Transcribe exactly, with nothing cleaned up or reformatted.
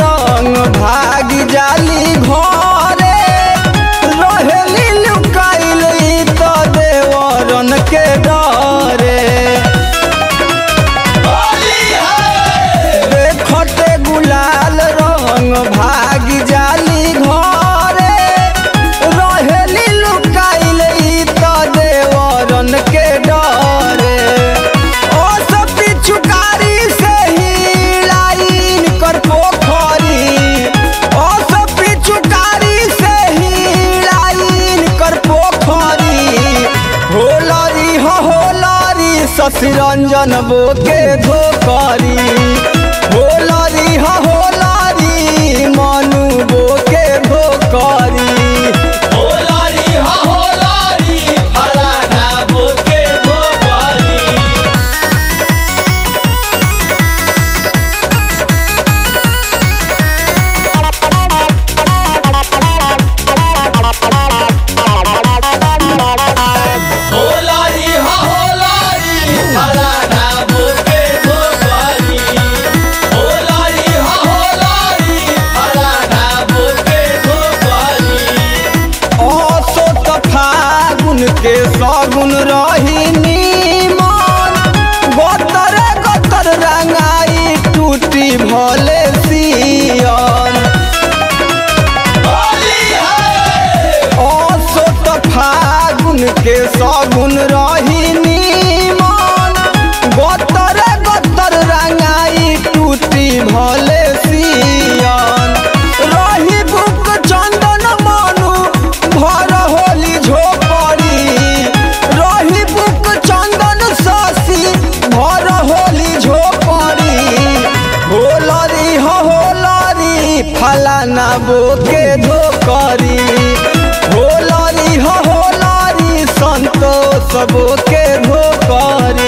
रंग भाग जाली घरे। रहेली लुकाइल ई तो देवरन के डरे। बोली है देखते गुलाल रंग भाग जाली घरे। रहेली लुकाइल ई तो देवरन के डरे। ओ सब पिछुकारी से ही लाइन कर पोखरी। ओ सब पिछुकारी से ही लाइन कर पोखरी। हो लारी हो हो लारी ससुरंजन बो के धोकारी। हो लारी हो हो लारी मनु बो के धोकारी। हो लारी हो हो लारी हरा नाबो के धोकारी। हो लारी हो हो लारी हरा नाबो के धोकारी। हो लारी हो हो लारी हरा नाबो के धोकारी। ओ सो त फागुन के सगुन रही नीमन। गोतर गोतर रंगाई टूटी भले सियन। बोली है ओ सो त फागुन के सगुन रही नीमन। गोतर गोतर रंगाई टूटी भले सियन। रही बुक चंदन मनु भर होली झोपड़ी। रही बुक चंदन ससी भर होली झोपड़ी। हो लरी हो हो लरी फलाना बो के धोकरी। हो लरी हो हो लरी संतोष बो के धोकरी।